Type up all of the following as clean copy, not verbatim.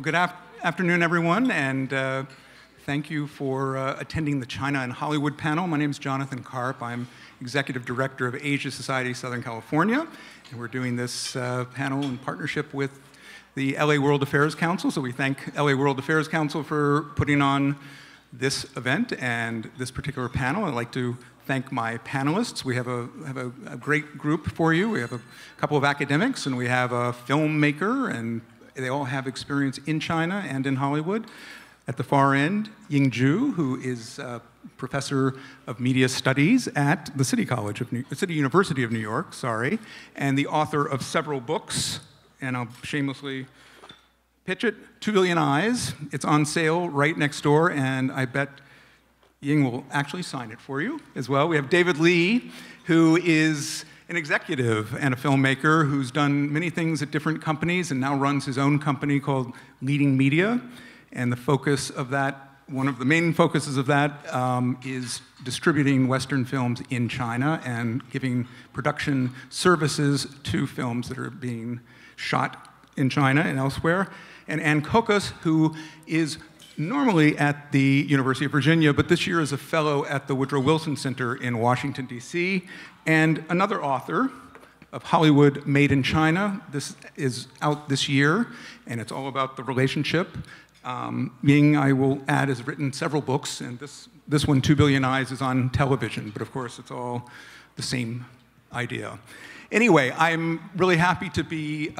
Well, good afternoon, everyone, and thank you for attending the China and Hollywood panel. My name is Jonathan Karp. I'm Executive Director of Asia Society Southern California, and we're doing this panel in partnership with the LA World Affairs Council. So we thank LA World Affairs Council for putting on this event and this particular panel. I'd like to thank my panelists. We have a great group for you. We have a couple of academics, and we have a filmmaker, and they all have experience in China and in Hollywood. At the far end, Ying Zhu, who is a professor of media studies at the City University of New York, and the author of several books, and I'll shamelessly pitch it, 2 Billion Eyes. It's on sale right next door, and I bet Ying will actually sign it for you as well. We have David Lee, who is an executive and a filmmaker who's done many things at different companies and now runs his own company called Leeding Media. And the focus of that, one of the main focuses of that is distributing Western films in China and giving production services to films that are being shot in China and elsewhere. And Aynne Kokas, who is normally at the University of Virginia, but this year is a fellow at the Woodrow Wilson Center in Washington, D.C., and another author of Hollywood Made in China. This is out this year, and it's all about the relationship. Ying, I will add, has written several books, and this one, 2 Billion Eyes, is on television, but of course it's all the same idea. Anyway, I'm really happy to be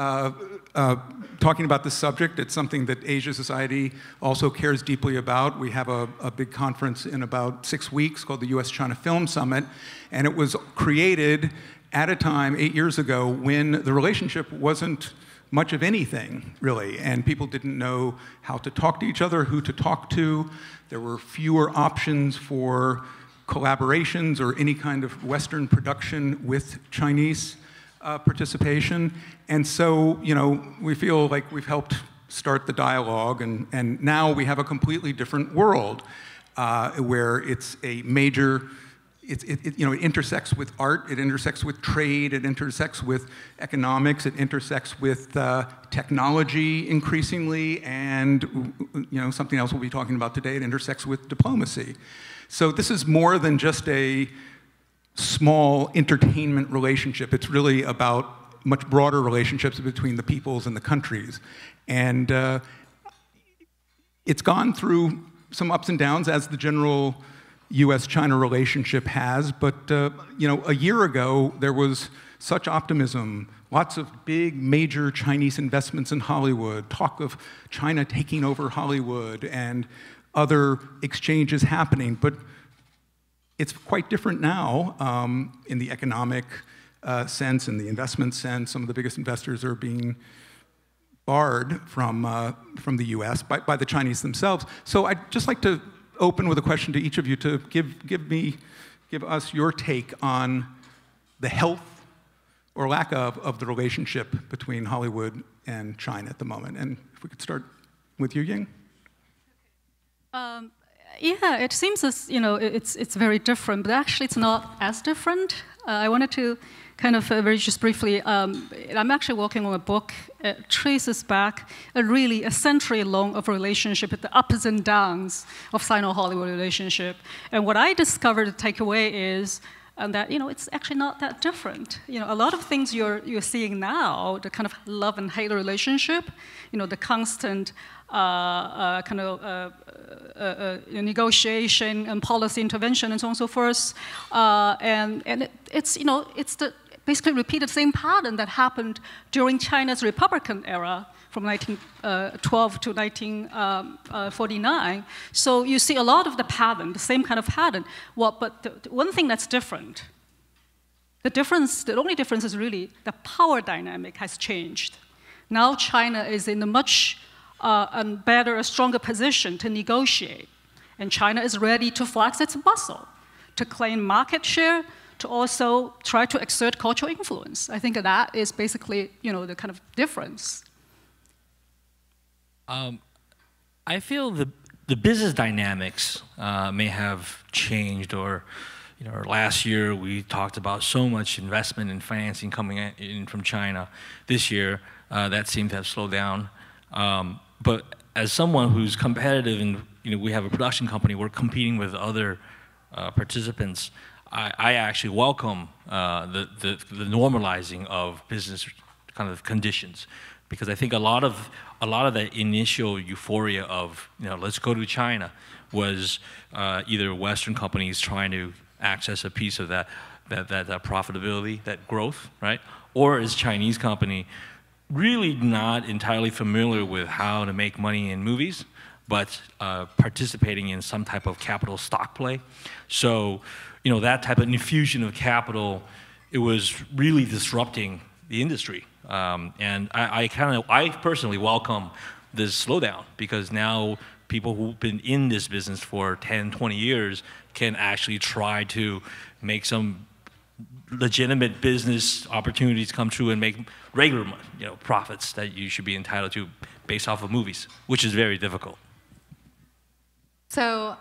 talking about this subject. It's something that Asia Society also cares deeply about. We have a big conference in about 6 weeks called the U.S.-China Film Summit, and it was created at a time 8 years ago when the relationship wasn't much of anything, really, and people didn't know how to talk to each other, who to talk to. There were fewer options for collaborations or any kind of Western production with Chinese participation. And so, you know, we feel like we've helped start the dialogue, and now we have a completely different world where it's a major, it intersects with art, it intersects with trade, it intersects with economics, it intersects with technology increasingly, and, you know, something else we'll be talking about today, it intersects with diplomacy. So this is more than just a small entertainment relationship. It's really about much broader relationships between the peoples and the countries. And it's gone through some ups and downs as the general U.S.-China relationship has, but you know, a year ago there was such optimism, lots of big major Chinese investments in Hollywood, talk of China taking over Hollywood and other exchanges happening, but it's quite different now in the economic sense and in the investment sense. Some of the biggest investors are being barred from the U.S. by the Chinese themselves. So I'd just like to open with a question to each of you to give us your take on the health or lack of the relationship between Hollywood and China at the moment. And if we could start with you, Ying. Yeah, it seems as, you know, it's very different, but actually it's not as different. I wanted to kind of very just briefly, I'm actually working on a book that traces back a century long of relationship with the ups and downs of Sino-Hollywood relationship. And what I discovered, the takeaway is that, you know, it's actually not that different. You know, a lot of things you're seeing now, the kind of love and hate relationship, you know, the constant negotiation and policy intervention and so on and so forth, and it's, you know, it's the basically repeated same pattern that happened during China's Republican era from 1912 to 1949. So you see a lot of the pattern, the same kind of pattern. Well, but the one thing that's different, the only difference is really the power dynamic has changed. Now China is in a much a stronger position to negotiate. And China is ready to flex its muscle, to claim market share, to also try to exert cultural influence. I think that is basically, you know, the kind of difference. I feel the business dynamics may have changed, or, you know, last year we talked about so much investment and financing coming in from China. This year, that seemed to have slowed down. But as someone who's competitive and we have a production company, we're competing with other participants, I actually welcome the normalizing of business kind of conditions, because I think a lot of that initial euphoria of let's go to China was either Western companies trying to access a piece of that profitability, that growth, right? Or is Chinese company really not entirely familiar with how to make money in movies, but participating in some type of capital stock play. So, that type of infusion of capital, it was really disrupting the industry. And I personally welcome this slowdown, because now people who've been in this business for 10, 20 years can actually try to make some legitimate business opportunities come true and make regular profits that you should be entitled to based off of movies, which is very difficult. So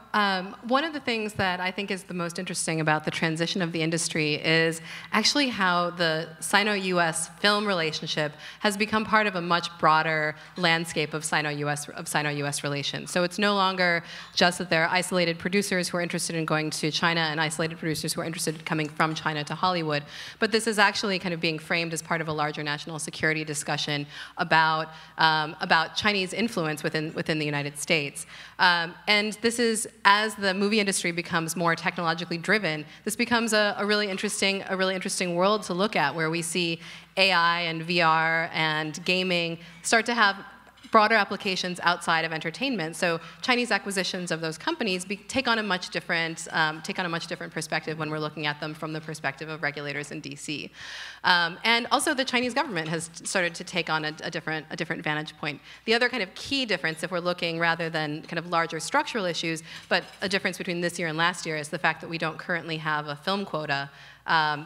one of the things that I think is the most interesting about the transition of the industry is actually how the Sino-US film relationship has become part of a much broader landscape of Sino-US relations. So it's no longer just that there are isolated producers who are interested in going to China and isolated producers who are interested in coming from China to Hollywood, but this is actually kind of being framed as part of a larger national security discussion about Chinese influence within the United States. And this is, as the movie industry becomes more technologically driven, this becomes a really interesting world to look at, where we see AI and VR and gaming start to have broader applications outside of entertainment. So Chinese acquisitions of those companies take on a much different perspective when we're looking at them from the perspective of regulators in DC. And also the Chinese government has started to take on a different vantage point. The other kind of key difference, if we're looking rather than kind of larger structural issues, but a difference between this year and last year, is the fact that we don't currently have a film quota.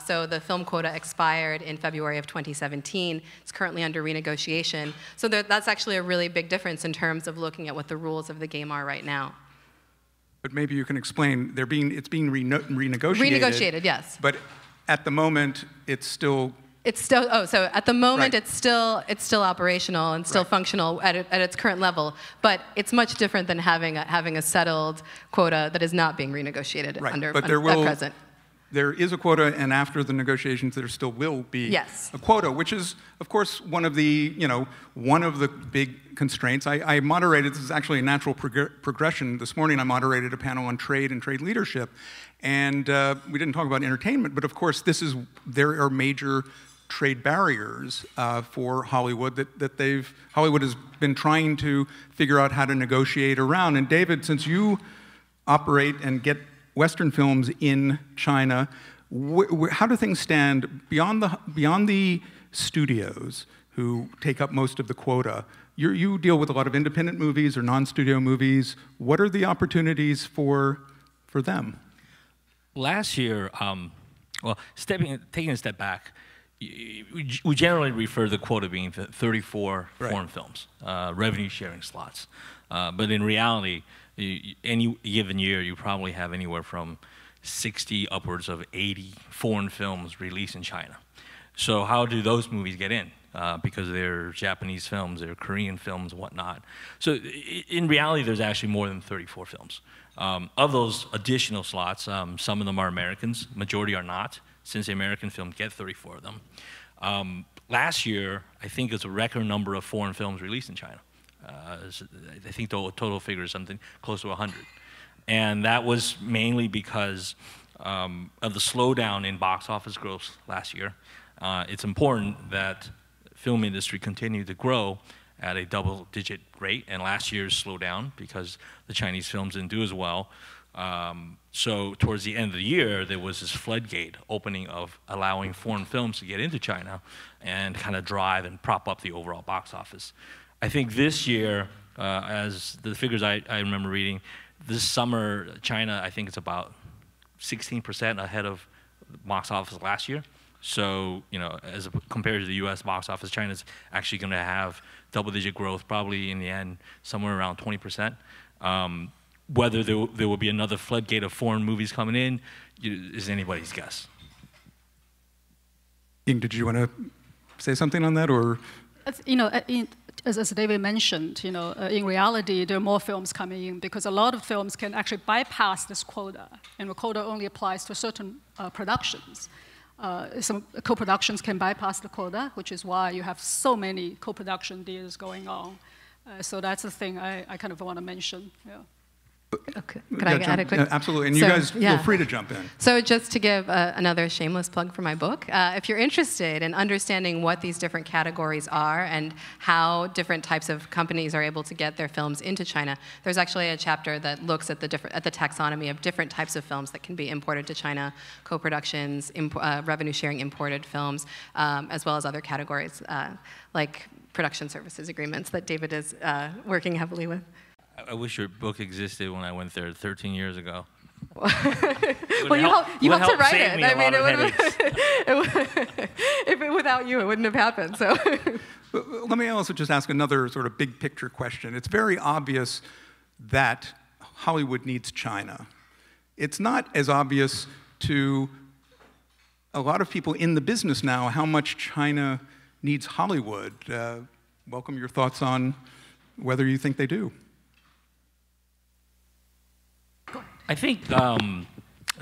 So the film quota expired in February of 2017. It's currently under renegotiation. So that's actually a really big difference in terms of looking at what the rules of the game are right now. But maybe you can explain, it's being renegotiated. Renegotiated, yes. But at the moment, it's still... It's still, oh, so at the moment, right. it's still operational and still right. functional at its current level, but it's much different than having a settled quota that is not being renegotiated right. At present. There is a quota, and after the negotiations, there still will be yes. a quota, which is, of course, one of the big constraints. I moderated, this is actually a natural progression. This morning, I moderated a panel on trade and trade leadership, and we didn't talk about entertainment, but of course, there are major trade barriers for Hollywood Hollywood has been trying to figure out how to negotiate around. And David, since you operate and get Western films in China, how do things stand beyond the studios who take up most of the quota? You deal with a lot of independent movies or non-studio movies. What are the opportunities for them? Last year, taking a step back, we generally refer to the quota being 34 right. foreign films, revenue sharing slots, but in reality, any given year, you probably have anywhere from 60 upwards of 80 foreign films released in China. So how do those movies get in? Because they're Japanese films, they're Korean films, whatnot. So in reality, there's actually more than 34 films. Of those additional slots, some of them are Americans, majority are not, since the American films get 34 of them. Last year, I think it's a record number of foreign films released in China. I think the total figure is something close to 100. And that was mainly because of the slowdown in box office growth last year. It's important that film industry continue to grow at a double-digit rate, and last year's slowdown, because the Chinese films didn't do as well. So towards the end of the year, there was this floodgate opening of allowing foreign films to get into China and kind of drive and prop up the overall box office. I think this year, as the figures I remember reading, this summer, China, I think it's about 16% ahead of box office last year. So, as compared to the US box office, China's actually gonna have double-digit growth, probably in the end, somewhere around 20%. Whether there will be another floodgate of foreign movies coming in is anybody's guess. Ying, did you wanna say something on that, or? as David mentioned, in reality, there are more films coming in because a lot of films can actually bypass this quota, and the quota only applies to certain productions. Some co-productions can bypass the quota, which is why you have so many co-production deals going on. So that's the thing I kind of want to mention. Yeah. Okay. Can I add a quick? No, absolutely, and so, you guys feel free to jump in. So just to give another shameless plug for my book, if you're interested in understanding what these different categories are and how different types of companies are able to get their films into China, there's actually a chapter that looks at the taxonomy of different types of films that can be imported to China, co-productions, revenue-sharing imported films, as well as other categories like production services agreements that David is working heavily with. I wish your book existed when I went there 13 years ago. Well, you helped to write it. I mean, without you, it wouldn't have happened. So, let me also just ask another sort of big picture question. It's very obvious that Hollywood needs China. It's not as obvious to a lot of people in the business now how much China needs Hollywood. Welcome your thoughts on whether you think they do. I think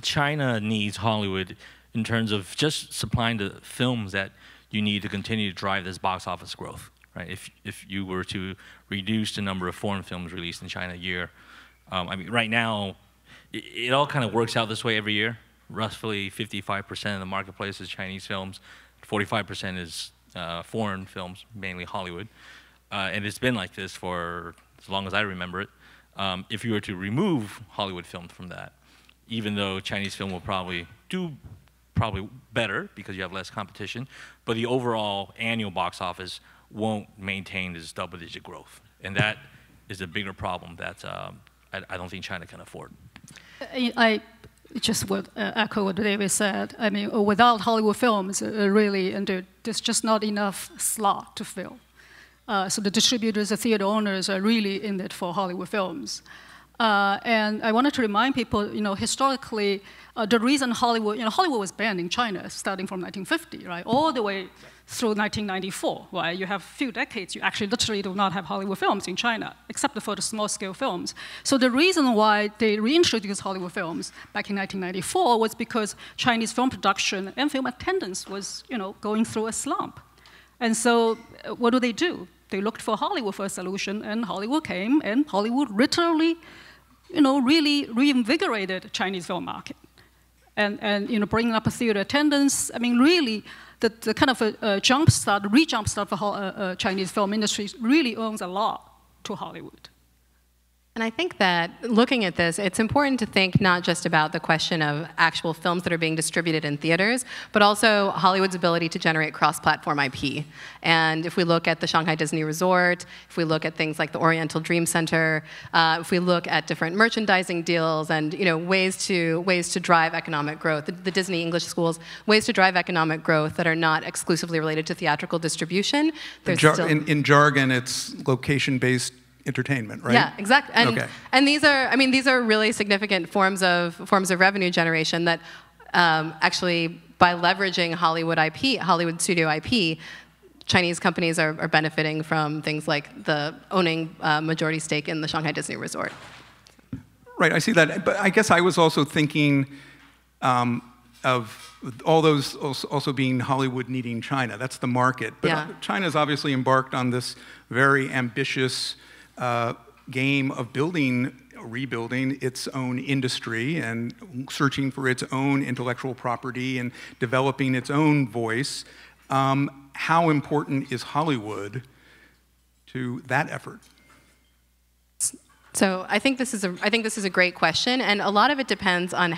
China needs Hollywood in terms of just supplying the films that you need to continue to drive this box office growth, right? If you were to reduce the number of foreign films released in China a year, I mean, right now, it all kind of works out this way every year. Roughly 55% of the marketplace is Chinese films, 45% is foreign films, mainly Hollywood. And it's been like this for as long as I remember it. If you were to remove Hollywood films from that, even though Chinese film will probably do better because you have less competition, but the overall annual box office won't maintain this double-digit growth. And that is a bigger problem that I don't think China can afford. I just would echo what David said. I mean, without Hollywood films, really, and there's just not enough slot to fill. So the distributors, the theater owners are really in it for Hollywood films. And I wanted to remind people, historically, the reason Hollywood, Hollywood was banned in China starting from 1950, right, all the way through 1994, right? You have a few decades, you actually literally do not have Hollywood films in China, except for the small-scale films. So the reason why they reintroduced Hollywood films back in 1994 was because Chinese film production and film attendance was, going through a slump. And so what do? They looked for Hollywood for a solution, and Hollywood came, and Hollywood literally, really reinvigorated the Chinese film market. And bringing up a theater attendance, I mean, really, the kind of a jumpstart, re-jumpstart for Chinese film industry really owes a lot to Hollywood. And I think that looking at this, it's important to think not just about the question of actual films that are being distributed in theaters, but also Hollywood's ability to generate cross-platform IP. And if we look at the Shanghai Disney Resort, if we look at things like the Oriental Dream Center, if we look at different merchandising deals and ways to drive economic growth, the Disney English schools, ways to drive economic growth that are not exclusively related to theatrical distribution. In jargon, it's location-based entertainment, right? Yeah, exactly. And, okay. And these are, I mean, these are really significant forms of revenue generation that actually, by leveraging Hollywood IP, Hollywood studio IP, Chinese companies are benefiting from things like the owning majority stake in the Shanghai Disney Resort. Right, I see that. But I guess I was also thinking of all those also being Hollywood needing China. That's the market. But yeah. China's obviously embarked on this very ambitious game of rebuilding its own industry and searching for its own intellectual property and developing its own voice. How important is Hollywood to that effort? So I think this is a great question, and a lot of it depends on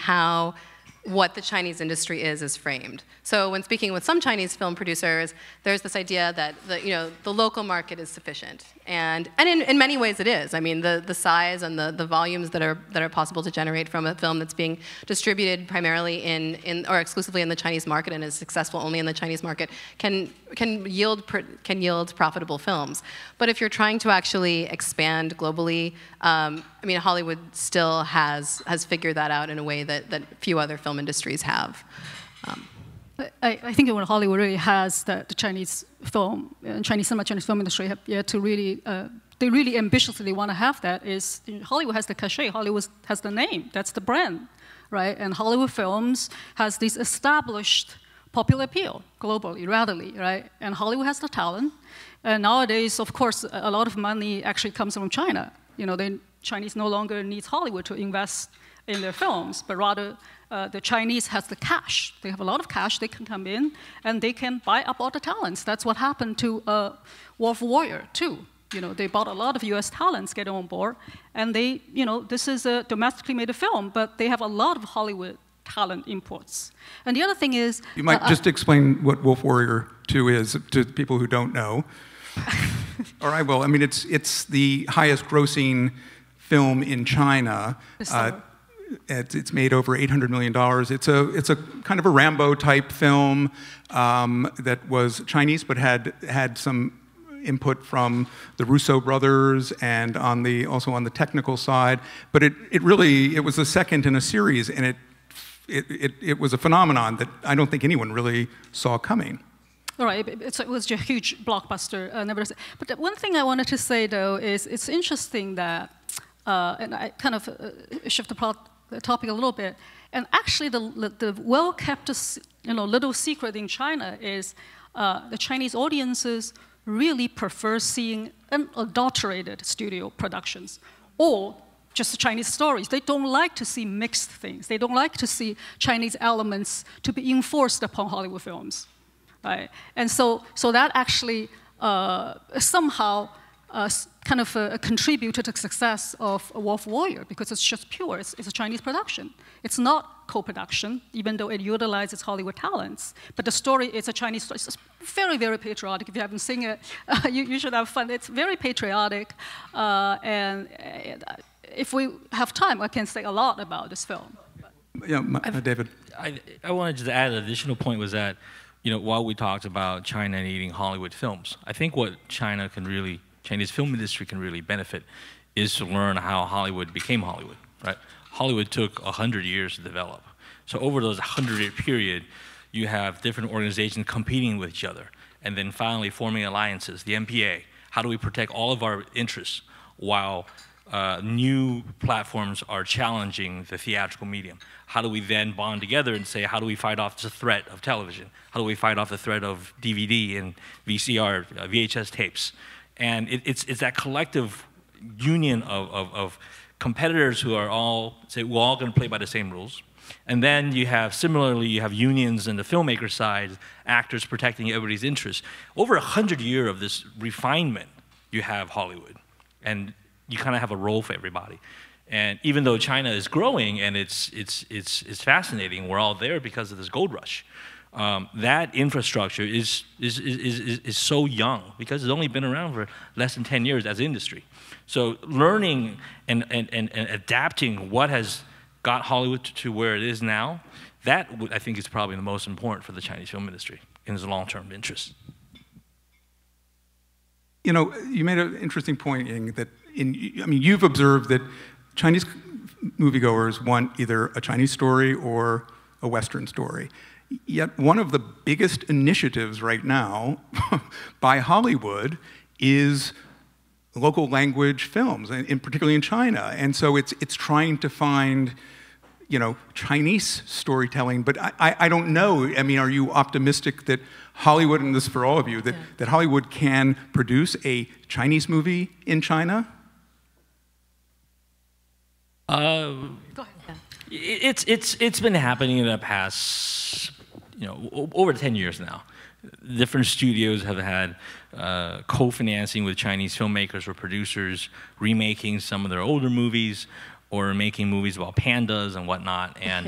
what the Chinese industry is framed. So when speaking with some Chinese film producers, there's this idea that the local market is sufficient, and in many ways it is. I mean, the size and the volumes that are possible to generate from a film that's being distributed primarily or exclusively in the Chinese market and is successful only in the Chinese market can yield profitable films. But if you're trying to actually expand globally, I mean, Hollywood still has figured that out in a way that few other film industries have. I think when Hollywood really has the Chinese film, Chinese cinema, Chinese film industry have yet to really, they really ambitiously want to have that is, Hollywood has the cachet, Hollywood has the name, that's the brand, right? And Hollywood films has this established popular appeal globally, readily, right? And Hollywood has the talent. And nowadays, of course, a lot of money actually comes from China. You know, the Chinese no longer needs Hollywood to invest in their films, but rather the Chinese has the cash. They have a lot of cash. They can come in and they can buy up all the talents. That's what happened to Wolf Warrior 2. You know, they bought a lot of U.S. talents, get on board, and they, you know, this is a domestically made film, but they have a lot of Hollywood talent imports. And the other thing is, you might just explain what Wolf Warrior 2 is to people who don't know. All right, well, I mean, it's the highest grossing film in China. It's made over $800 million. It's a kind of a Rambo type film that was Chinese, but had some input from the Russo brothers and on the also on the technical side. But it really was the second in a series, and it was a phenomenon that I don't think anyone really saw coming. All right, it was a huge blockbuster. Nevertheless, but one thing I wanted to say though is it's interesting that. And I kind of shift the topic a little bit. And actually, the well-kept, you know, little secret in China is the Chinese audiences really prefer seeing unadulterated studio productions or just Chinese stories. They don't like to see mixed things. They don't like to see Chinese elements to be enforced upon Hollywood films, right? And so that actually somehow. Kind of contribute to the success of Wolf Warrior because it's just pure. It's a Chinese production. It's not co-production, even though it utilizes Hollywood talents. But the story is a Chinese story. It's very, very patriotic. If you haven't seen it, you should have fun. It's very patriotic. And if we have time, I can say a lot about this film. Yeah, David. I wanted to add an additional point was that, you know, while we talked about China needing Hollywood films, I think what Chinese film industry can really benefit is to learn how Hollywood became Hollywood, right? Hollywood took 100 years to develop. So over those 100-year period, you have different organizations competing with each other and then finally forming alliances, the MPA. How do we protect all of our interests while new platforms are challenging the theatrical medium? How do we then bond together and say, how do we fight off the threat of television? How do we fight off the threat of DVD and VCR, VHS tapes? And it's that collective union of competitors who are all, say, we're all going to play by the same rules. And then you have, similarly, you have unions in the filmmaker side, actors protecting everybody's interests. Over 100 years of this refinement, you have Hollywood. And you kind of have a role for everybody. And even though China is growing and it's fascinating, we're all there because of this gold rush. That infrastructure is so young because it's only been around for less than 10 years as an industry. So learning and adapting what has got Hollywood to where it is now, that I think is probably the most important for the Chinese film industry in its long-term interest. You know, you made an interesting point, Ying, that I mean, you've observed that Chinese moviegoers want either a Chinese story or a Western story. Yet one of the biggest initiatives right now by Hollywood is local language films, and particularly in China. And so it's trying to find, you know, Chinese storytelling. But I don't know. I mean, are you optimistic that Hollywood, and this is for all of you, that, that Hollywood can produce a Chinese movie in China? Go ahead. Yeah. It's been happening in the past, you know, over 10 years now. Different studios have had co-financing with Chinese filmmakers or producers, remaking some of their older movies, or making movies about pandas and whatnot. And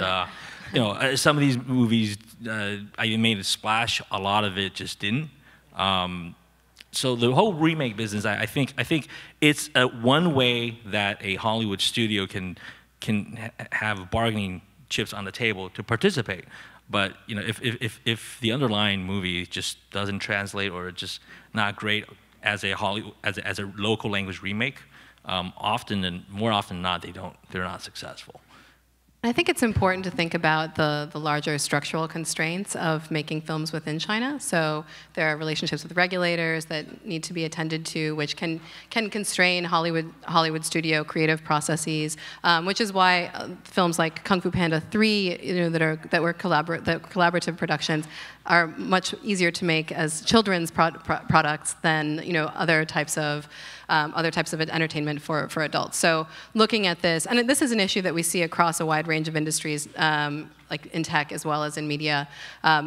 you know, some of these movies I made a splash. A lot of it just didn't. So the whole remake business, I think it's one way that a Hollywood studio can have bargaining chips on the table to participate. But you know, if the underlying movie just doesn't translate or it's just not great as a as a local language remake, often and more often than not, they're not successful. I think it's important to think about the larger structural constraints of making films within China. So there are relationships with regulators that need to be attended to, which can constrain Hollywood studio creative processes, which is why films like Kung Fu Panda 3, that were collaborative productions, are much easier to make as children's products than other types of entertainment for adults. So looking at this, and this is an issue that we see across a wide range of industries, like in tech as well as in media,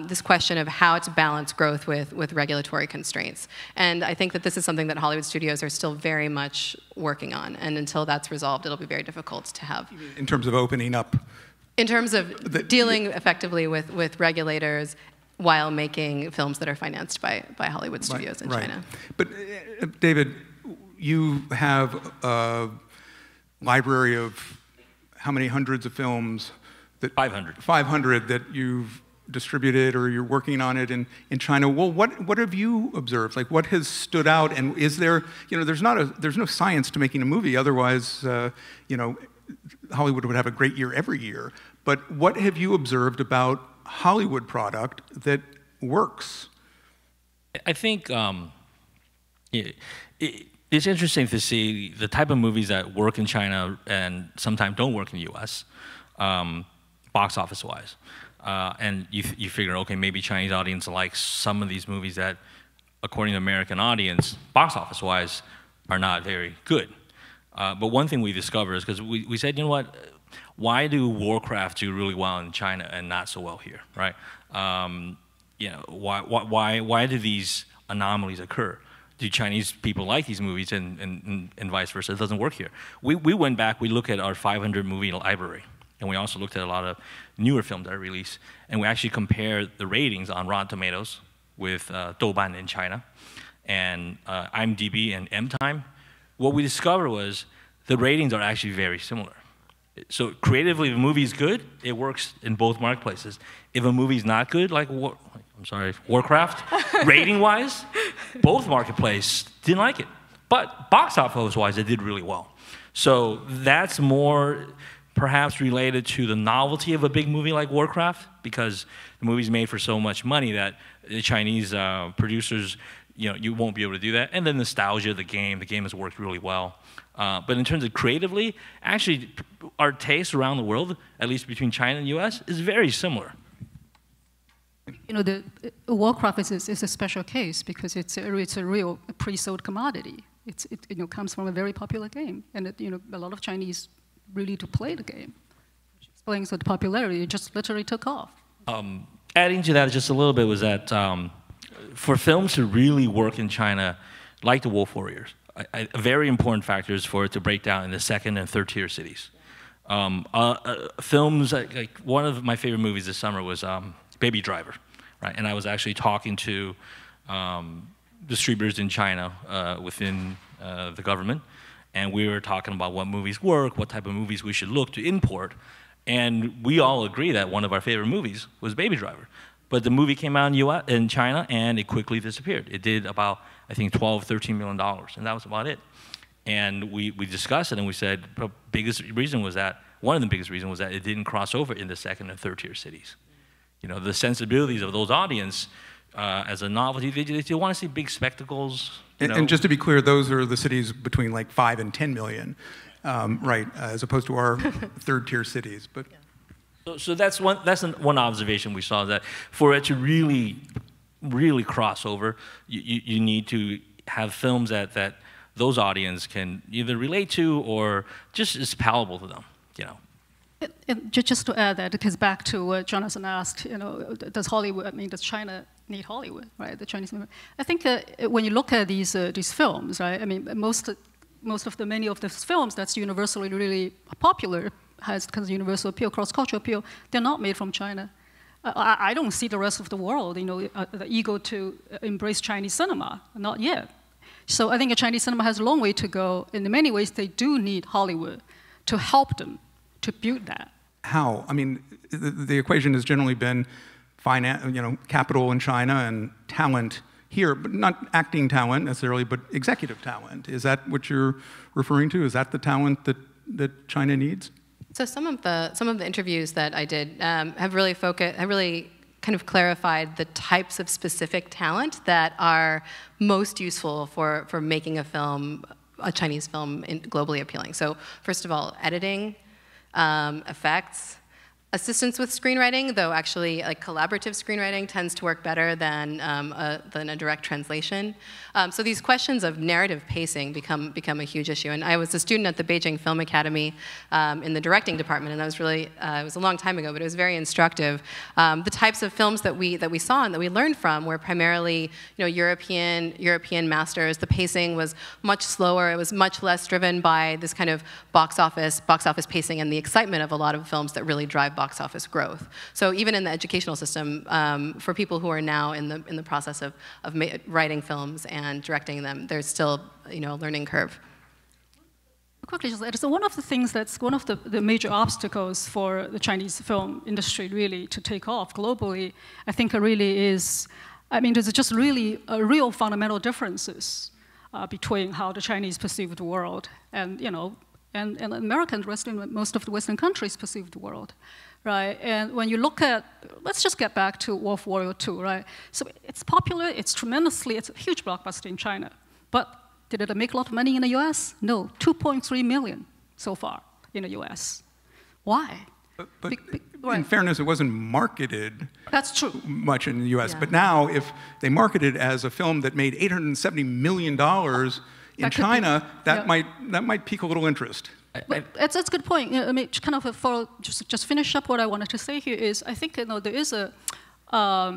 this question of how to balance growth with regulatory constraints. And I think that this is something that Hollywood studios are still very much working on, and until that's resolved, it'll be very difficult to have. In terms of opening up? In terms of dealing effectively with regulators, while making films that are financed by Hollywood studios in China. But David, you have a library of how many hundreds of films? 500. 500 that you've distributed or you're working on it in China. Well, what have you observed? Like, what has stood out? And is there, there's no science to making a movie. Otherwise, Hollywood would have a great year every year. But what have you observed about Hollywood product that works? I think it's interesting to see the type of movies that work in China and sometimes don't work in the U.S. Box office-wise, and you figure, okay, maybe Chinese audience likes some of these movies that, according to American audience, box office-wise, are not very good. But one thing we discovered is because we said, you know what? Why do Warcraft do really well in China and not so well here, right? Why do these anomalies occur? Do Chinese people like these movies and vice versa? It doesn't work here. We went back, we looked at our 500 movie library, and we also looked at a lot of newer films that are released, and we actually compared the ratings on Rotten Tomatoes with Douban in China, and IMDb and M-Time. What we discovered was the ratings are actually very similar. So creatively, if a movie is good, it works in both marketplaces. If a movie is not good, like Warcraft, rating-wise, both marketplace didn't like it. But box office-wise, it did really well. So that's more perhaps related to the novelty of a big movie like Warcraft, because the movie's made for so much money that the Chinese producers, you won't be able to do that. And then nostalgia of the game has worked really well. But in terms of creatively, actually, our taste around the world, at least between China and the U.S., is very similar. The Warcraft is a special case because it's a real pre-sold commodity. It comes from a very popular game, and a lot of Chinese really do play the game, which explains the popularity. It just literally took off. Adding to that just a little bit was that for films to really work in China, like the Wolf Warriors, a very important factor is for it to break down into second and third tier cities. Films like one of my favorite movies this summer was Baby Driver, right? And I was actually talking to distributors in China within the government, and we were talking about what movies work, what type of movies we should look to import, and we all agree that one of our favorite movies was Baby Driver. But the movie came out in China, and it quickly disappeared. It did about, I think, $12, $13 million, and that was about it. And we discussed it, and we said the biggest reason was that, one of the biggest reasons was that it didn't cross over into second and third tier cities. The sensibilities of those audience, as a novelty, they want to see big spectacles. And just to be clear, those are the cities between like 5 and 10 million, right, as opposed to our third tier cities. But. Yeah. So that's one observation we saw, that for it to really cross over, you need to have films that those audience can either relate to or just is palatable to them, Just to add that, because back to what Jonathan asked, does China need Hollywood, right? The Chinese. I think that when you look at these films, right? I mean, many of these films that's universally really popular, has universal appeal, cross-cultural appeal, they're not made from China. I don't see the rest of the world, the ego to embrace Chinese cinema, not yet. So I think Chinese cinema has a long way to go. In many ways, they do need Hollywood to help them to build that. How? I mean, the equation has generally been finance, capital in China and talent here, but not acting talent necessarily, but executive talent. Is that what you're referring to? Is that the talent that China needs? So some of the interviews that I did have really kind of clarified the types of specific talent that are most useful for making a film, a Chinese film, globally appealing. So first of all, editing, effects, assistance with screenwriting, though actually like collaborative screenwriting tends to work better than a direct translation. So these questions of narrative pacing become a huge issue. And I was a student at the Beijing Film Academy in the directing department, and that was really it was a long time ago, but it was very instructive. The types of films that we saw and that we learned from were primarily European masters. The pacing was much slower. It was much less driven by this kind of box office pacing and the excitement of a lot of films that really drive box office growth. So even in the educational system, for people who are now in the process of writing films and directing them, there's still, you know, a learning curve. Quickly, just add, so one of the major obstacles for the Chinese film industry really to take off globally, I think, really is, I mean, there's just really real fundamental differences between how the Chinese perceive the world and, you know, and America and most of the Western countries perceive the world, right? And when you look at, let's just get back to Wolf Warrior 2, right? So it's popular, it's a huge blockbuster in China. But did it make a lot of money in the US? No, 2.3 million so far in the US. Why? But in fairness, it wasn't marketed much in the US. Yeah. But now, if they market it as a film that made $870 million, in China, that might pique a little interest. That's a good point. You know, I mean, kind of just finish up what I wanted to say here is, I think, you know, there is a how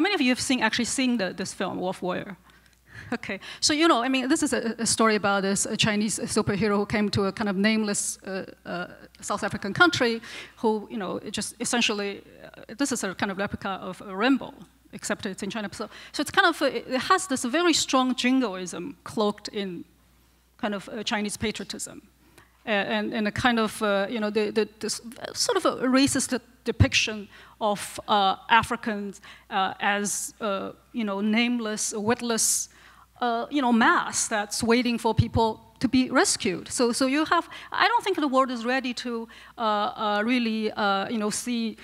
many of you have actually seen this film Wolf Warrior? Okay, so you know, I mean, this is a story about a Chinese superhero who came to a kind of nameless South African country, who, you know, just essentially, this is a kind of replica of Rambo, except it's in China. So it's kind of, it has this very strong jingoism cloaked in kind of Chinese patriotism, and a kind of, you know, this sort of a racist depiction of Africans as, you know, nameless, witless, you know, mass that's waiting for people to be rescued. So you have, I don't think the world is ready to really, you know, see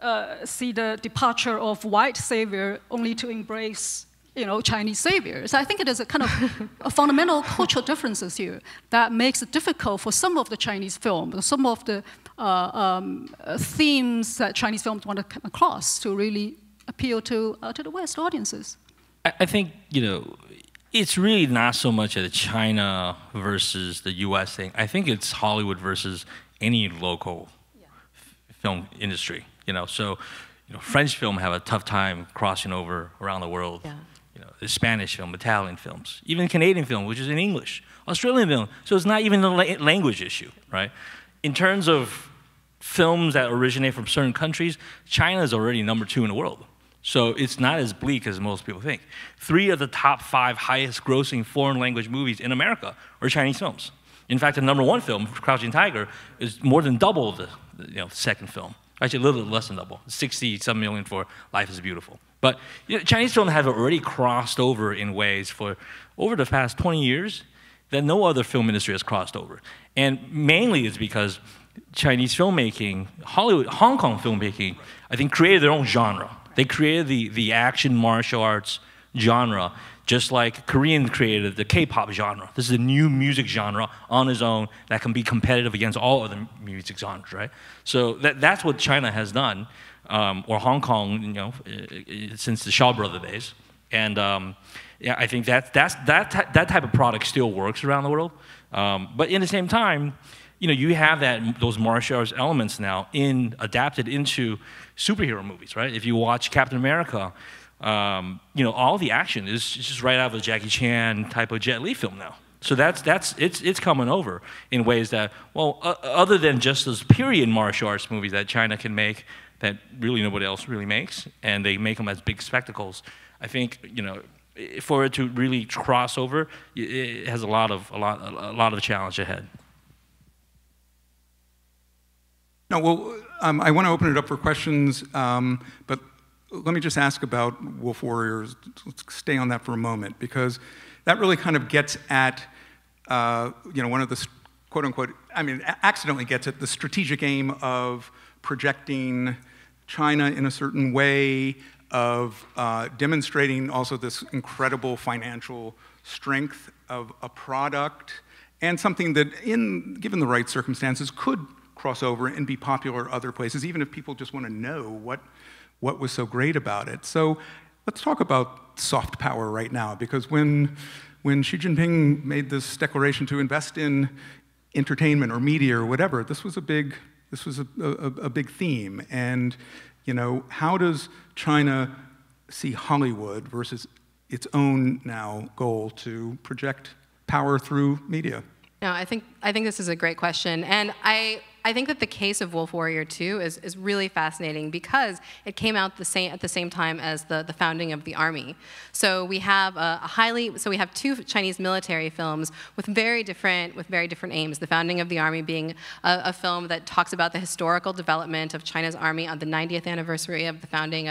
the departure of white savior only to embrace, you know, Chinese saviors. I think it is a kind of a fundamental cultural differences here that makes it difficult for some of the Chinese films, some of the themes that Chinese films want to come across to really appeal to the West audiences. I think, you know, it's really not so much a China versus the U.S. thing. I think it's Hollywood versus any local film industry. You know, so, you know, French film have a tough time crossing over around the world. Yeah. You know, the Spanish film, Italian films, even Canadian film, which is in English, Australian film. So it's not even a language issue, right? In terms of films that originate from certain countries, China is already number 2 in the world. So it's not as bleak as most people think. 3 of the top 5 highest-grossing foreign language movies in America are Chinese films. In fact, the number 1 film, Crouching Tiger, is more than double the, you know, second film. Actually, a little bit less than double, 60-some million for Life is Beautiful. But, you know, Chinese films have already crossed over in ways for over the past 20 years that no other film industry has crossed over. And mainly it's because Chinese filmmaking, Hollywood, Hong Kong filmmaking, I think, created their own genre. They created the action martial arts genre, just like Korean created the K-pop genre. This is a new music genre on its own that can be competitive against all other music genres, right? So that's what China has done, or Hong Kong, you know, since the Shaw Brother days. And yeah, I think that type of product still works around the world. But in the same time, you know, you have those martial arts elements now adapted into superhero movies, right? If you watch Captain America, you know, all the action is just right out of a Jackie Chan type of Jet Li film now. So it's coming over in ways that, well, other than just those period martial arts movies that China can make that really nobody else really makes, and they make them as big spectacles. I think, you know, for it to really cross over, it has a lot of challenge ahead. No, well, I want to open it up for questions, but let me just ask about Wolf Warriors. Let's stay on that for a moment, because that really kind of gets at, you know, one of the quote unquote, I mean, accidentally gets at the strategic aim of projecting China in a certain way, of demonstrating also this incredible financial strength of a product, and something that, given the right circumstances, could cross over and be popular other places, even if people just want to know what was so great about it. So let's talk about soft power right now, because when Xi Jinping made this declaration to invest in entertainment or media or whatever, this was a big theme. And you know, how does China see Hollywood versus its own now goal to project power through media? No, I think this is a great question, and I think that the case of Wolf Warrior 2 is really fascinating because it came out at the same time as the Founding of the Army. So we have we have two Chinese military films with very different aims. The Founding of the Army being a film that talks about the historical development of China's army on the 90th anniversary of the founding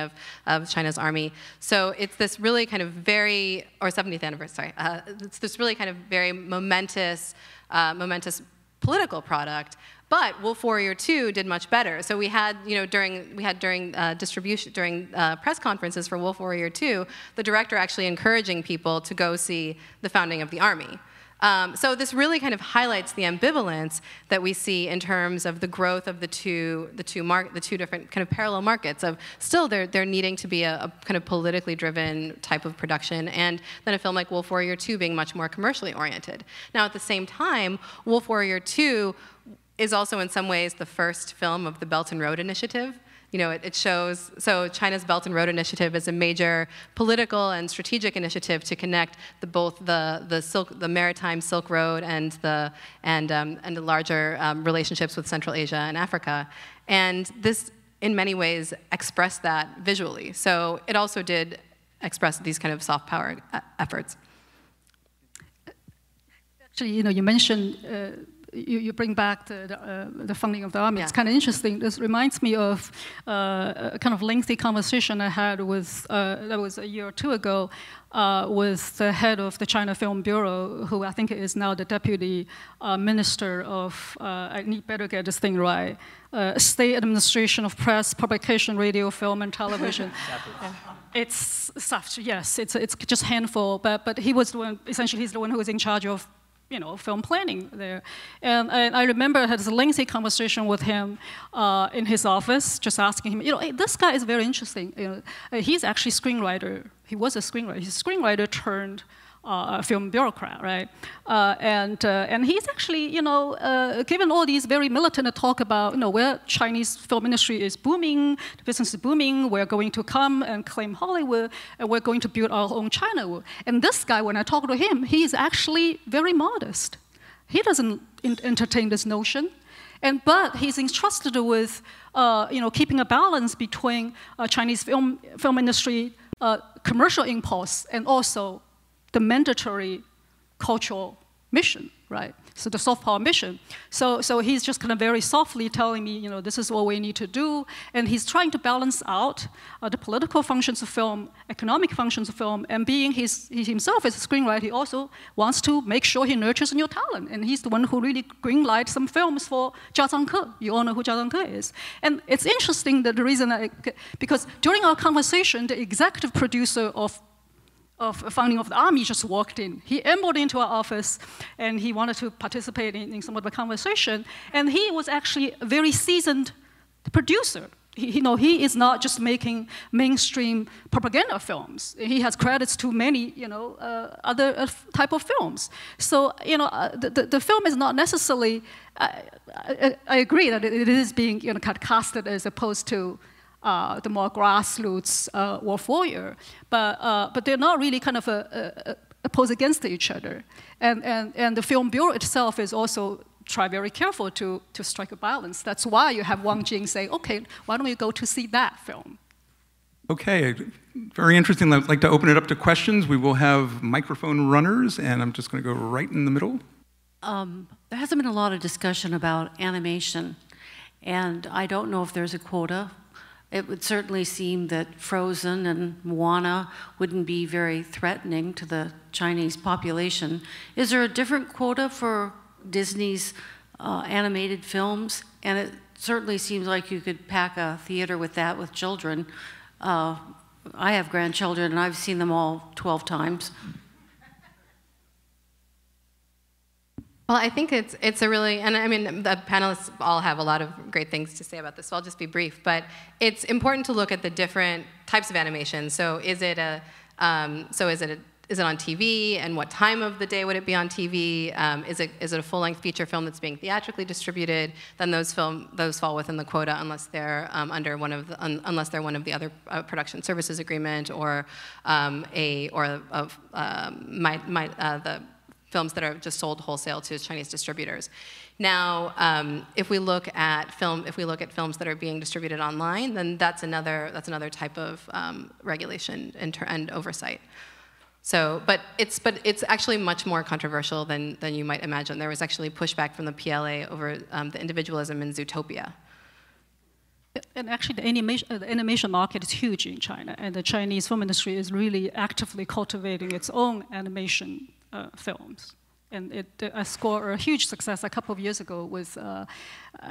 of China's army. So it's this really kind of very, or 70th anniversary. It's this really kind of very momentous political product. But Wolf Warrior 2 did much better. So we had, you know, during press conferences for Wolf Warrior 2, the director actually encouraging people to go see The Founding of the Army. So this really kind of highlights the ambivalence that we see in terms of the growth of the two different kind of parallel markets. Of still there needing to be a kind of politically driven type of production, and then a film like Wolf Warrior 2 being much more commercially oriented. Now at the same time, Wolf Warrior 2 is also in some ways the first film of the Belt and Road Initiative. You know, it shows, so China's Belt and Road Initiative is a major political and strategic initiative to connect both the maritime Silk Road and the larger relationships with Central Asia and Africa. And this, in many ways, expressed that visually. So it also did express these kind of soft power efforts. Actually, you know, you mentioned You bring back the Founding of the Army. Yeah. It's kind of interesting. This reminds me of a kind of lengthy conversation I had with, that was a year or two ago, with the head of the China Film Bureau, who I think is now the deputy minister of, I need better get this thing right, State Administration of Press, Publication, Radio, Film, and Television. Yeah. It's such, yes, it's just a handful, but he was the one, essentially he's the one who was in charge of, you know, film planning there. And I remember I had this lengthy conversation with him in his office, just asking him, you know, hey, this guy is very interesting. You know, he's actually a screenwriter. He was a screenwriter. He's a screenwriter turned film bureaucrat, right? And he's actually, you know, given all these very militant talk about, you know, where Chinese film industry is booming, the business is booming, we're going to come and claim Hollywood, and we're going to build our own China. And this guy, when I talk to him, he's actually very modest. He doesn't entertain this notion. But he's entrusted with, you know, keeping a balance between Chinese film industry commercial impulse and also the mandatory cultural mission, right? So the soft power mission. So he's just kind of very softly telling me, you know, this is what we need to do. And he's trying to balance out the political functions of film, economic functions of film, and being he himself as a screenwriter, he also wants to make sure he nurtures new talent. And he's the one who really greenlights some films for Jia Zhangke. You all know who Jia Zhangke is. And it's interesting that the reason, because during our conversation, the executive producer of Founding of the Army just walked in. He ambled into our office and he wanted to participate in some of the conversation. And he was actually a very seasoned producer. You know, he is not just making mainstream propaganda films. He has credits to many, you know, other type of films. So, you know, the film is not necessarily, I agree that it is being, you know, casted as opposed to the more grassroots Wolf Warrior, but they're not really kind of opposed against each other, and the Film Bureau itself is also try very careful to strike a balance. That's why you have Wang Jing say, okay, why don't we go to see that film? Okay, very interesting. I'd like to open it up to questions. We will have microphone runners, and I'm just going to go right in the middle. There hasn't been a lot of discussion about animation, and I don't know if there's a quota. It would certainly seem that Frozen and Moana wouldn't be very threatening to the Chinese population. Is there a different quota for Disney's animated films, and it certainly seems like you could pack a theater with that with children. I have grandchildren, and I've seen them all 12 times. Well, I think it's a really, and I mean, the panelists all have a lot of great things to say about this, so I'll just be brief, but it's important to look at the different types of animation. So is it a, is it on TV, and what time of the day would it be on TV? Is it a full-length feature film that's being theatrically distributed? Then those fall within the quota unless they're under one of the, unless they're one of the other production services agreement or the films that are just sold wholesale to Chinese distributors. Now, if we look at films that are being distributed online, then that's another type of regulation and oversight. So, but it's actually much more controversial than you might imagine. There was actually pushback from the PLA over the individualism in Zootopia. And actually, the animation market is huge in China, and the Chinese film industry is really actively cultivating its own animation films. And it scored a huge success a couple of years ago with,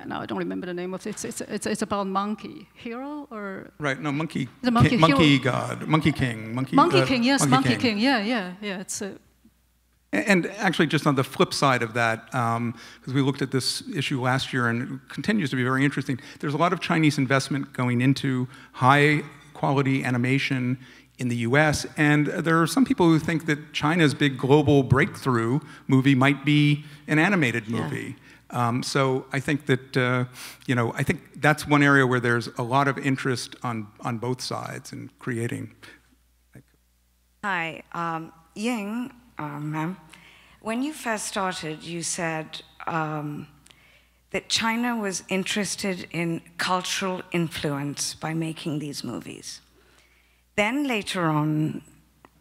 now I don't remember the name of it. It's about Monkey Hero or right? No, Monkey. The Monkey Hero. Monkey God. Monkey King. Monkey King. Yes, Monkey King. Yeah. It's a. And actually, just on the flip side of that, because we looked at this issue last year and it continues to be very interesting. There's a lot of Chinese investment going into high quality animation in the US, and there are some people who think that China's big global breakthrough movie might be an animated movie. Yeah. So I think that, I think that's one area where there's a lot of interest on both sides in creating. Hi, Ying, ma'am. When you first started, you said that China was interested in cultural influence by making these movies. Then later on,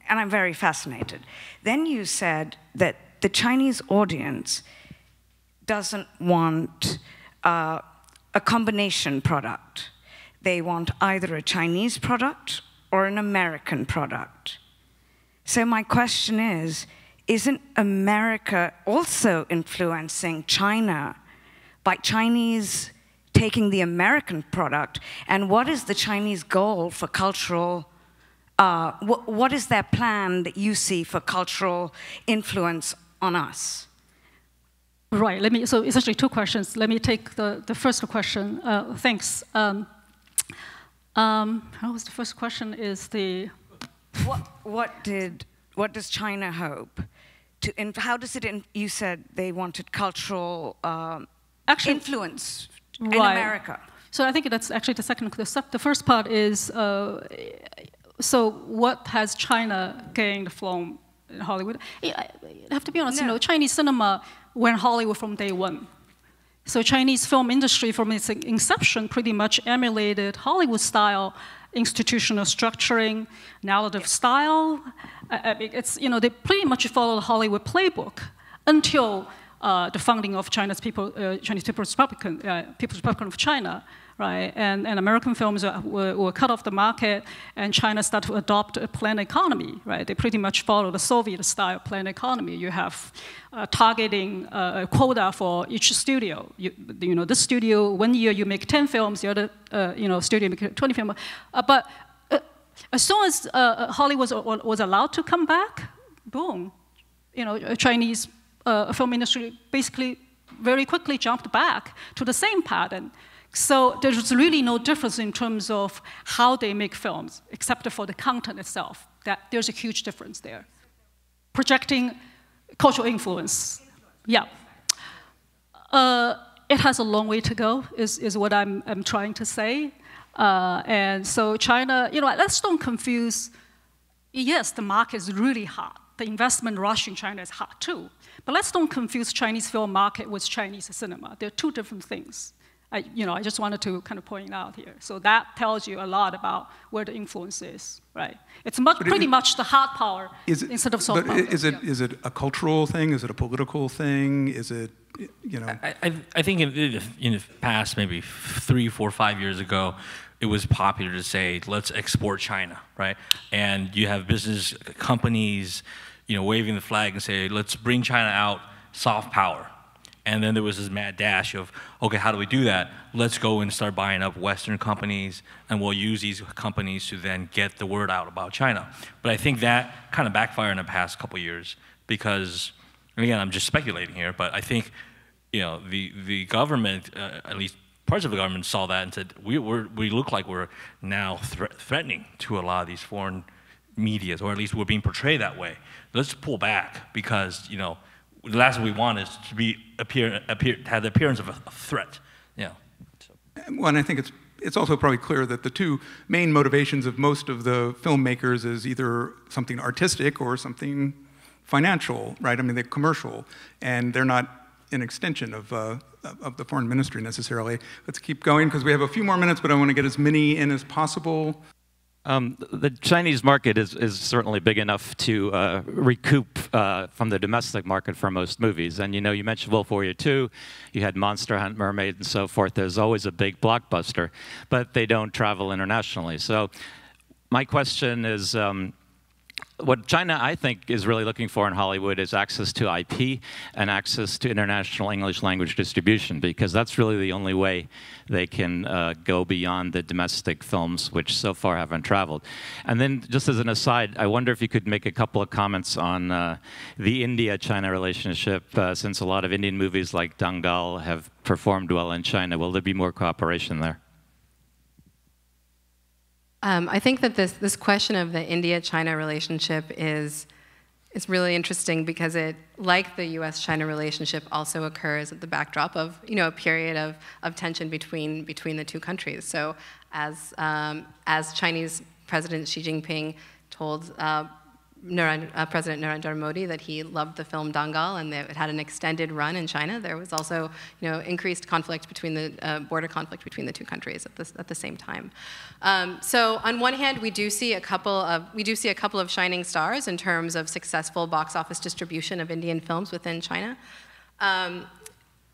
and I'm very fascinated, then you said that the Chinese audience doesn't want a combination product. They want either a Chinese product or an American product. So my question is, isn't America also influencing China by Chinese taking the American product? And what is the Chinese goal for cultural what is their plan that you see for cultural influence on us? Right, so essentially two questions. Let me take the first question, thanks. How was the first question is the... What does China hope? How does it, you said they wanted cultural influence in America. So I think that's actually the second, the first part is, so what has China gained from Hollywood? I have to be honest, you know, Chinese cinema went Hollywood from day one. So Chinese film industry from its inception pretty much emulated Hollywood style, institutional structuring, narrative style. It's, you know, they pretty much followed the Hollywood playbook until the founding of Chinese People's Republic of China. Right, and American films were cut off the market, and China started to adopt a planned economy. Right, they pretty much follow the Soviet-style planned economy. You have targeting a quota for each studio. This studio 1 year you make 10 films, the other studio make 20 films. But as soon as Hollywood was allowed to come back, boom, Chinese film industry basically very quickly jumped back to the same pattern. So there's really no difference in terms of how they make films, except for the content itself. There's a huge difference there. Projecting cultural influence. Yeah. It has a long way to go, is what I'm trying to say. And so China, let's don't confuse. Yes, the market is really hot. The investment rush in China is hot too. But let's don't confuse Chinese film market with Chinese cinema. They're two different things. I just wanted to kind of point out here. So that tells you a lot about where the influence is, right? It's pretty much the hard power instead of soft power. Is it a cultural thing? Is it a political thing? Is it, I think in the past, maybe 3, 4, 5 years ago, it was popular to say, let's export China, right? And you have business companies, waving the flag and say, let's bring China out, soft power. And then there was this mad dash of, okay, how do we do that? Let's go and start buying up Western companies, and we'll use these companies to then get the word out about China. But I think that kind of backfired in the past couple years because, and again, I'm just speculating here, but I think, you know, the government, at least parts of the government, saw that and said, we look like we're now threatening to a lot of these foreign medias, or at least we're being portrayed that way. Let's pull back because, you know, the last thing we want is to be have the appearance of a threat. Yeah. So. Well, and I think it's also probably clear that the two main motivations of most of the filmmakers is either something artistic or something financial, right? I mean, they're commercial, and they're not an extension of the foreign ministry necessarily. Let's keep going because we have a few more minutes, but I want to get as many in as possible. The Chinese market is certainly big enough to recoup from the domestic market for most movies. And you know, you mentioned Wolf Warrior 2, you had Monster Hunt, Mermaid, and so forth. There's always a big blockbuster, but they don't travel internationally. So my question is, what China, I think, is really looking for in Hollywood is access to IP and access to international English language distribution, because that's really the only way they can go beyond the domestic films, which so far haven't traveled. And then, just as an aside, I wonder if you could make a couple of comments on the India-China relationship, since a lot of Indian movies like Dangal have performed well in China. Will there be more cooperation there? I think that this question of the India-China relationship is really interesting because it, like the U.S.-China relationship, also occurs at the backdrop of, you know, a period of tension between the two countries. So as Chinese President Xi Jinping told President Narendra Modi that he loved the film Dangal and that it had an extended run in China, there was also, you know, increased conflict between the border conflict between the two countries at the same time. So on one hand, we do see a couple of shining stars in terms of successful box office distribution of Indian films within China.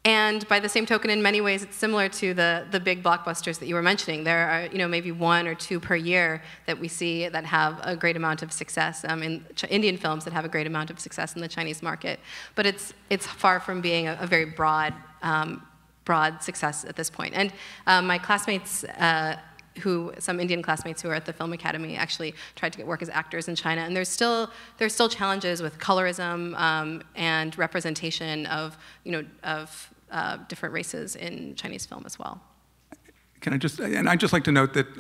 And by the same token, in many ways, it's similar to the big blockbusters that you were mentioning. There are, you know, maybe one or two per year that we see that have a great amount of success in Indian films that have a great amount of success in the Chinese market. But it's far from being a very broad success at this point. And my classmates, some Indian classmates who are at the Film Academy actually tried to get work as actors in China, and there's still challenges with colorism and representation of, you know, of different races in Chinese film as well. I'd just like to note that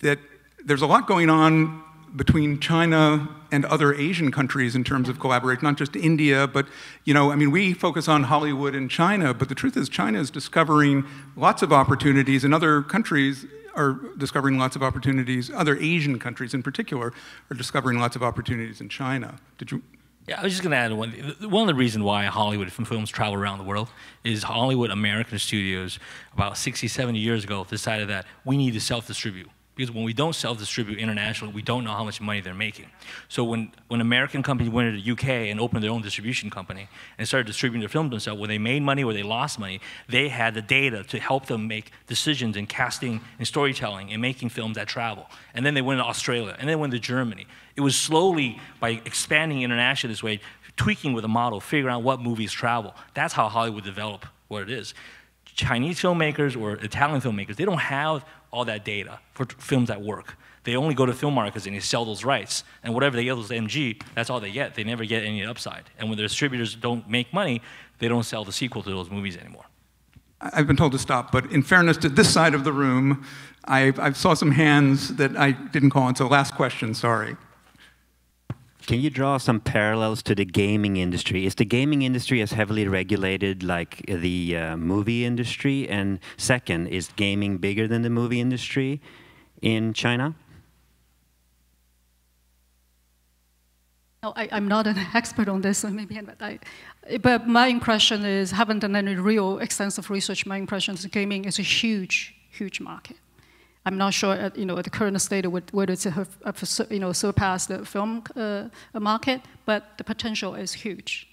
that there's a lot going on between China and other Asian countries in terms of collaboration, not just India, but, you know, I mean, we focus on Hollywood and China, but the truth is China is discovering lots of opportunities, and other countries are discovering lots of opportunities, other Asian countries in particular, are discovering lots of opportunities in China. Did you? Yeah, I was just gonna add one of the reasons why Hollywood films travel around the world is Hollywood American studios about 60, 70 years ago decided that we need to self-distribute. Because when we don't self-distribute internationally, we don't know how much money they're making. So when American companies went to the UK and opened their own distribution company and started distributing their films themselves, when they made money or they lost money, they had the data to help them make decisions in casting and storytelling and making films that travel. And then they went to Australia, and then went to Germany. It was slowly, by expanding internationally this way, tweaking with a model, figuring out what movies travel. That's how Hollywood developed what it is. Chinese filmmakers or Italian filmmakers, they don't have all that data for films that work. They only go to film markets and they sell those rights, and whatever they get those MG, that's all they get. They never get any upside. And when the distributors don't make money, they don't sell the sequel to those movies anymore. I've been told to stop, but in fairness to this side of the room, I saw some hands that I didn't call on, so last question, sorry. Can you draw some parallels to the gaming industry? Is the gaming industry as heavily regulated like the movie industry? And second, is gaming bigger than the movie industry in China? Oh, I'm not an expert on this, so maybe, but my impression is, haven't done any real extensive research, my impression is gaming is a huge, huge market. I'm not sure, you know, at the current state of whether it's, you know, surpassed the film market, but the potential is huge.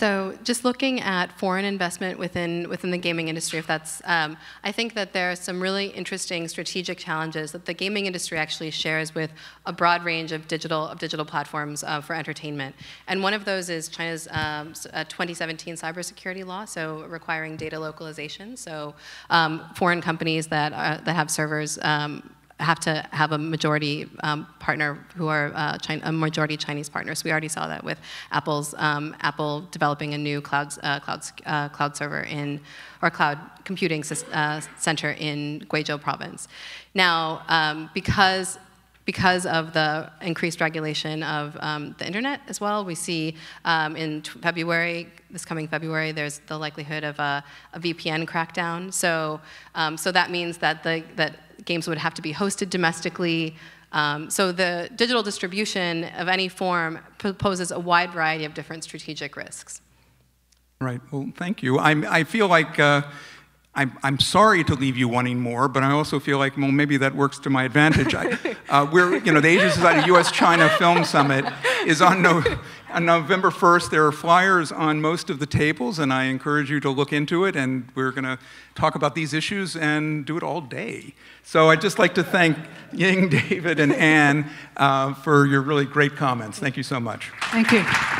So just looking at foreign investment within the gaming industry, if that's, I think that there are some really interesting strategic challenges that the gaming industry actually shares with a broad range of digital platforms for entertainment. And one of those is China's 2017 cybersecurity law, so requiring data localization. So foreign companies that have servers have to have a majority partner who are a majority Chinese partners. We already saw that with Apple's Apple developing a new cloud server in, or cloud computing center in Guizhou province. Now, because of the increased regulation of the internet as well, we see in February, this coming February, there's the likelihood of a VPN crackdown. So, so that means that that games would have to be hosted domestically. So the digital distribution of any form poses a wide variety of different strategic risks. Right. Well, thank you. I feel like I'm sorry to leave you wanting more, but I also feel like, well, maybe that works to my advantage. The Asia Society U.S.-China Film Summit is on November 1st. There are flyers on most of the tables, and I encourage you to look into it, and we're going to talk about these issues and do it all day. So I'd just like to thank Ying, David, and Anne for your really great comments. Thank you so much. Thank you.